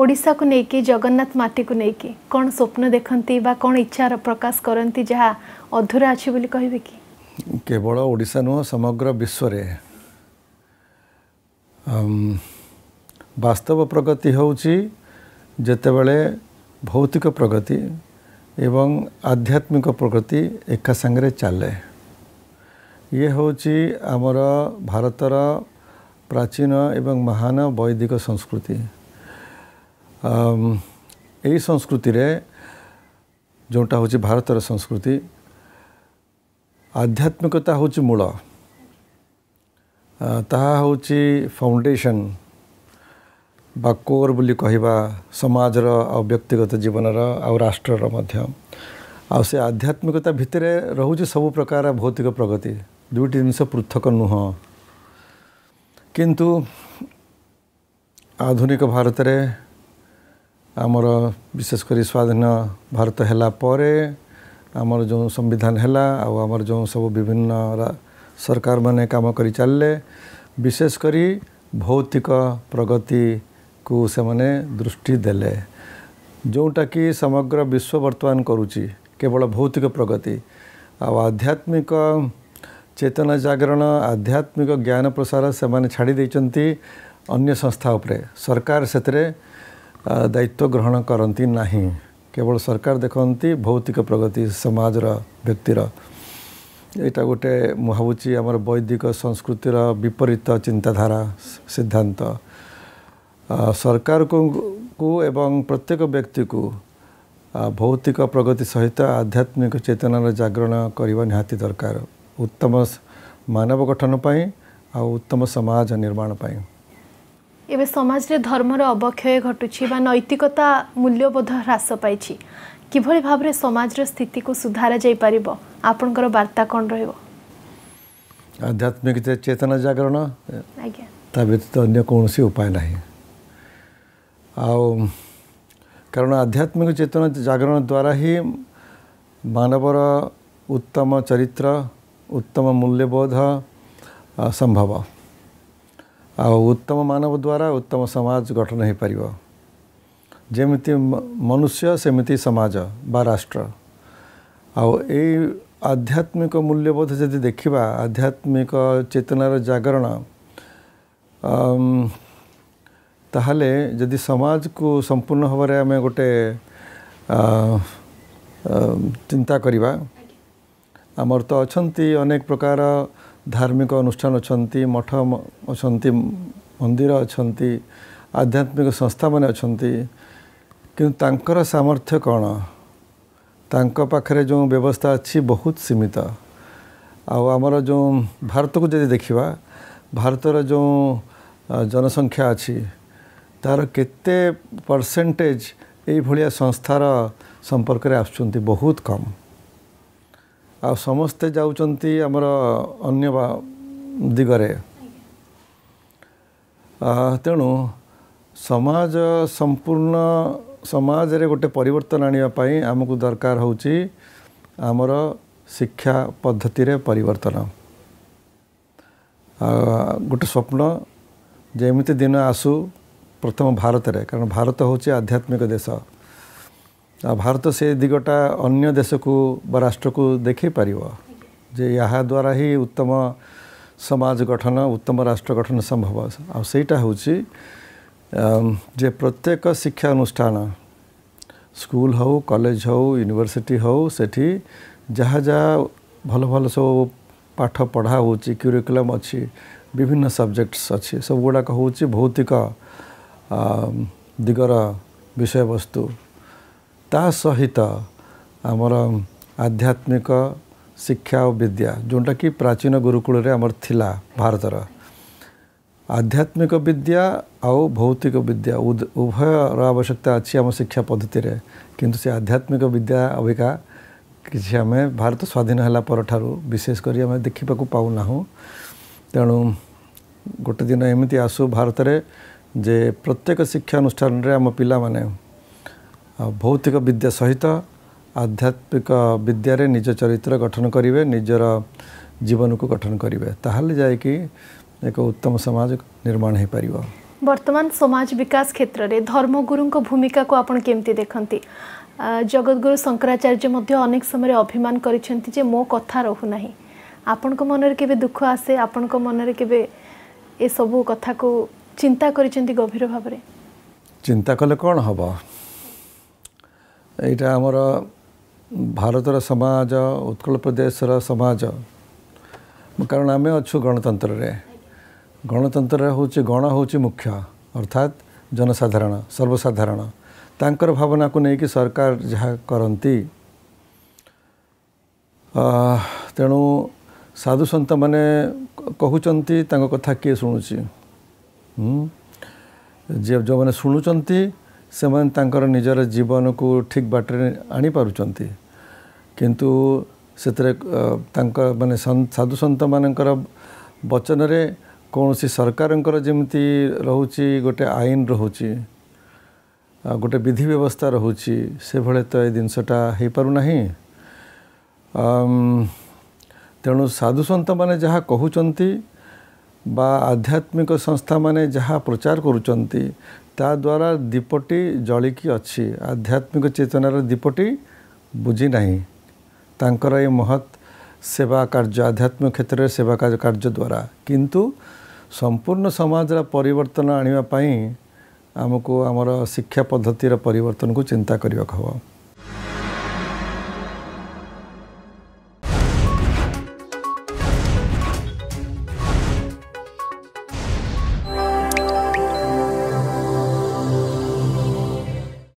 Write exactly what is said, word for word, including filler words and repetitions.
ओडिशा को लेकिन जगन्नाथ माटी को लेकिन कौन स्वप्न देखती कौन इच्छार प्रकाश करती जहाँ अधूरा अच्छी बोली कहे कि केवल ओडिशा नुह समग्र विश्व वास्तव प्रगति होउची जेतेबेले भौतिक प्रगति एवं आध्यात्मिक प्रगति एका संगे चले। ये होउची आमर भारतर प्राचीन एवं महान वैदिक संस्कृति। यही संस्कृति रे जोटा होउची भारतर संस्कृति आध्यात्मिकता होउची मूल ताहा होउची फाउंडेशन बा कोर बोली कहवा समाजर आउ व्यक्तिगत जीवनर आउ राष्ट्रर मध्य आउ से आध्यात्मिकता भितर रोचे सब प्रकार भौतिक प्रगति दुईट जिनस पृथक नुह। किंतु आधुनिक भारत रे आमर विशेषकर स्वाधीन भारत हैला परे आमर जो संविधान हैला आउ आमर जो सब विभिन्न सरकार माने काम करी चलले विशेषकर भौतिक प्रगति को से माने दृष्टि देले जोटा कि समग्र विश्व वर्तमान करुची केवल भौतिक प्रगति आउ आध्यात्मिक चेतना जागरण आध्यात्मिक ज्ञान प्रसार से माने छाड़ी देचंती अन्य संस्था उपरे सरकार सेतरे दायित्व ग्रहण करती नहीं। केवल सरकार देखती भौतिक प्रगति समाजर व्यक्तिर यहाँ गोटे मु भावुची आम वैदिक संस्कृतिर विपरीत चिंताधारा सिद्धांत सरकार को, को एवं प्रत्येक व्यक्ति को भौतिक प्रगति सहित आध्यात्मिक चेतनार जागरण करने निहाती दरकार उत्तम मानव गठन पाई आ उत्तम समाज निर्माण पाई। एवं समाज रे धर्मर अवक्षय घटुची बा नैतिकता मूल्यबोध ह्रास पाई किभली भाव रे समाज रे स्थिति को सुधारा जाई परिबो आपनकर वार्ता कोन रहइबो? आध्यात्मिक चेतना जागरण आज्ञा ता व्यतीत अन्य कोनोसी उपाय नाही आउ कारण आध्यात्मिक चेतना जागरण द्वारा ही मानवर उत्तम चरित्र उत्तम मूल्यबोध संभव आ उत्तम मानव द्वारा उत्तम समाज गठन हो पार जमी मनुष्य सेमती समाज बा राष्ट्र आउ आध्यात्मिक मूल्यबोध यदि देखा आध्यात्मिक चेतनार जागरण ताहले यदि समाज को संपूर्ण भाव आम गोटे चिंता करवा आमर तो अच्छी अनेक प्रकार धार्मिक अनुष्ठान अच्छा मठ अच्छा मंदिर अच्छा आध्यात्मिक संस्था मान अच्छा किंतु तांकर सामर्थ्य कौन तांका पाखरे जो व्यवस्था अच्छी बहुत सीमित। आमर जो भारत को यदि देखा भारतर जो जनसंख्या अच्छी तार केते परसेंटेज ये संस्थार संपर्क में आसुँच बहुत कम आ समस्ते जाउचंती हमर अन्य दिगरे तेणु समाज संपूर्ण समाज रे गोटे परिवर्तन आनिबा पई हमकु दरकार होउची हमर शिक्षा पद्धति रे परिवर्तन। गोटे स्वप्न जेमिति दिन आसु प्रथम भारत रे कारण भारत होउची आध्यात्मिक देश भारत से दिगटा अन्य देश को बा राष्ट्र को देखे पार जे यहाँ द्वारा ही उत्तम समाज गठन उत्तम राष्ट्र गठन संभव आईटा हूँ जे प्रत्येक शिक्षा अनुष्ठान स्कूल हो कॉलेज हो यूनिवर्सिटी हो सेठी जहाँ जहाँ भल भल सब पाठ पढ़ा हो क्यूरिकुलम अच्छी विभिन्न सब्जेक्ट्स अच्छी सब गुड़ाक हूँ भौतिक दिगर विषय वस्तु ता सहित आमर आध्यात्मिक शिक्षा और विद्या जोटा कि प्राचीन गुरुकुल रे आमर थिला भारतर आध्यात्मिक विद्या आउ भौतिक विद्या उभयर आवश्यकता अच्छी आम शिक्षा पद्धति रे किंतु से आध्यात्मिक विद्या अबिका किसी आम भारत स्वाधीन हैला परठारु विशेषकर आम देखा पाऊना तेणु गोटे दिन एमती आसू भारत रे जे प्रत्येक शिक्षानुष्ठान आम पाने भौतिक विद्या सहित आध्यात्मिक विद्या रे निज चरित्र गठन करेंगे निजर जीवन को गठन करेंगे ताहले जाए कि एक उत्तम समाज निर्माण हो पार। वर्तमान समाज विकास क्षेत्र में धर्मगुरु भूमिका को आपण केमती देखती? जगतगुरु शंकराचार्य मध्य अनेक समय अभिमान करिसेंति मो कथा रहुना, आपण को मन रे दुख आसे, आपण को मन रे ए सब कथा को चिंता करिसेंति गभीर भाव में? चिंता कले कौन हम यहाँ आमर भारतर समाज उत्कल प्रदेशर समाज, कारण आम अच्छू गणतंत्र। गणतंत्र हूँ गण हूँ मुख्य, अर्थात जनसाधारण सर्वसाधारण तांकर भावना को लेकिन सरकार जहाँ करती। तेणु साधु सन्त मैंने कहते कथा किए शुणुची, जे जो मैंने शुणुंट से मैंने निजर जीवन को ठीक बाटे आनीपुंट, किंतु से मैंने साधु सन्त मान वचन रे कौन सी सरकार जमी रोचे गोटे आईन रोचे गोटे विधि व्यवस्था रोचे से भाई तो ये जिनसटा हो पारना। तेणु साधु सन्त मैंने जहाँ कहते बा आध्यात्मिक संस्था मैंने जहाँ प्रचार करुँच ता द्वारा दीपटी जलिकी अच्छी, आध्यात्मिक चेतनार दीपटी बुझी नाही। तांकर ये महत् सेवा कार्य आध्यात्मिक क्षेत्र में सेवा कार्य द्वारा किंतु संपूर्ण समाज परिवर्तन आनिबा पाई आमको आमर शिक्षा पद्धतिर परिवर्तन को चिंता करवाक हम।